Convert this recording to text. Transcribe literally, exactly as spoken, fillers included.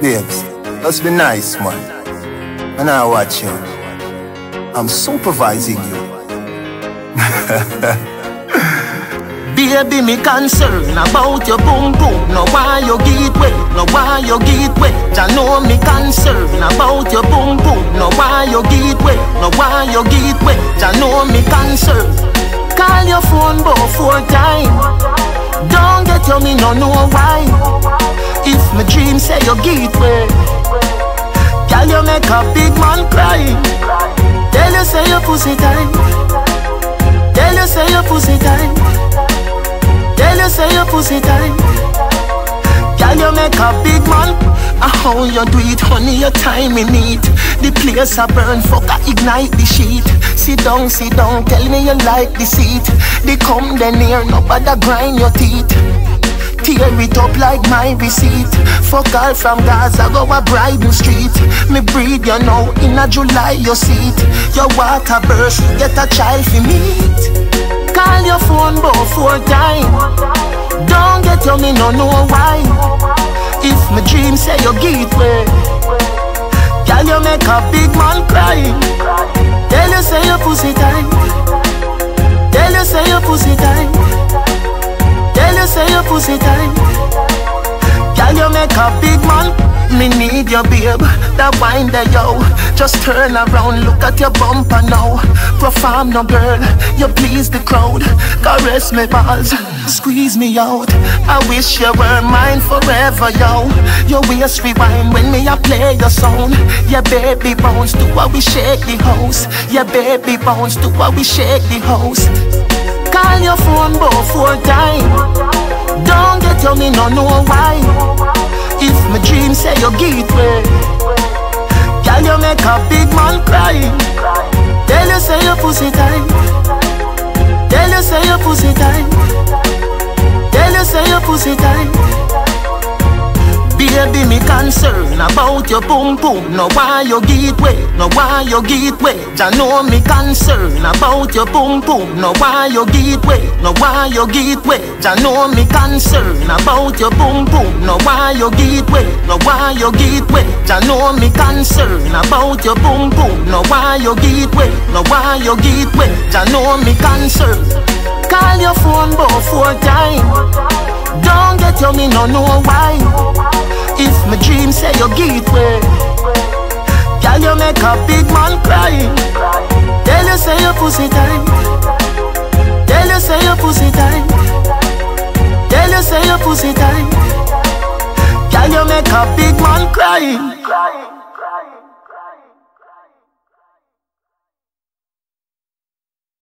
Babes, let's be nice, man. And I watch you. I'm supervising you. Baby, me concerned about your boom boom. No why you get wet, no why you get wet. Ya know me concerned about your boom boom. No why you get wet, no why you get wet. Ya know me concerned. Call your phone both four times. Don't get your me no know why. If my dream say you get way, girl you make a big man cry. Tell you say your pussy time. Tell you say your pussy time. Tell you say your pussy time. Girl you make a big man. How you do it, honey, your time in need. The place a burn, fuck I ignite the sheet. Sit down, sit down, tell me you like the seat. They come the near, nobody grind your teeth. Tear it up like my receipt. Fuck all from Gaza, go a Bridal Street. Me breed, you know, in a July you see it. Your water burst, you get a child for meat. Call your phone both four times. Don't get your me no know why. If my dream say you get way, girl you make a big man cry. Tell you say your pussy time. Tell you say your pussy time. Tell you say your pussy time. Girl you make a big man. Me need your babe, that wine there yo. Just turn around, look at your bumper now. Perform no girl, you please the crowd. Caress me balls, squeeze me out. I wish you were mine forever, yo. Your waist rewind when me I play your song. Yeah, baby bones, do what we shake the house. Yeah, baby bones, do what we shake the house. Call your phone both four times. Don't get your me no know why. If my dream say you get way, girl you make a big man cry. Tell you say your pussy time. Tell you say your pussy time. Tell you say your pussy time. Baby, me concerned about your boom boom. No why you get way, no why you get way. Ya know me concerned about your boom boom. No why you get way, no why you get way. Ya know me concerned about your boom boom. No why you get way, no why you get way. Ya know me concerned about your boom boom. No why you get way, no why you get way. Ya know me concerned. Call your phone both four times. Don't get your me no know why. If my dream say you get way, girl you make a big man cry. Tell you say your pussy time. Tell you say your pussy time. Tell you say your pussy time. Girl you make a big man cry.